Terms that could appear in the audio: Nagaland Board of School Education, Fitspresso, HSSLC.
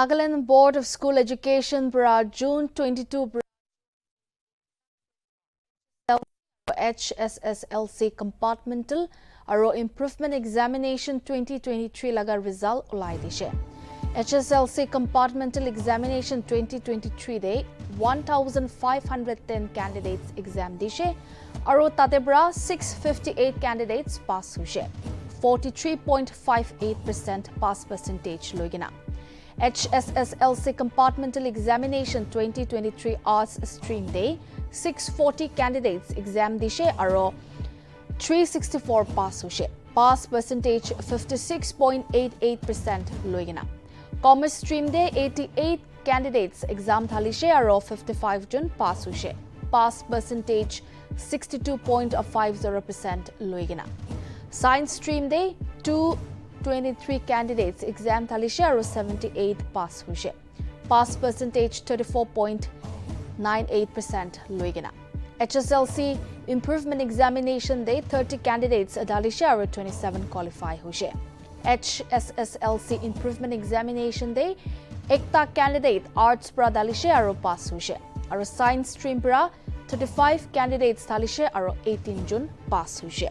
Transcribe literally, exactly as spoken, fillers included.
Nagaland Board of School Education Bra June twenty-two H S S L C compartmental Aro Improvement Examination twenty twenty-three laga result olaidishe. H S S L C compartmental examination twenty twenty-three day one thousand five hundred ten candidates exam dishe Aro tatebra six hundred fifty-eight candidates pass hushe. forty-three point five eight percent pass percentage loigina. H S S L C compartmental examination twenty twenty-three arts stream day six hundred forty candidates exam dishe aro three hundred sixty-four pass hushe. Pass percentage fifty-six point eight eight percent loigina. Commerce stream day eighty-eight candidates exam thalishe aro fifty-five jun pass hushe. Pass percentage sixty-two point five zero percent loigina. Science stream day two hundred twenty-three candidates exam thalishe aro seventy-eight pass hushe. Pass percentage thirty-four point nine eight percent loigina. H S S L C improvement examination day thirty candidates adalishe aro twenty-seven qualify hushe. H S S L C improvement examination day ekta candidate arts pra dalishe aro pass hushe. Aro science stream pra thirty-five candidates thalishe aro eighteen jun pass hushe.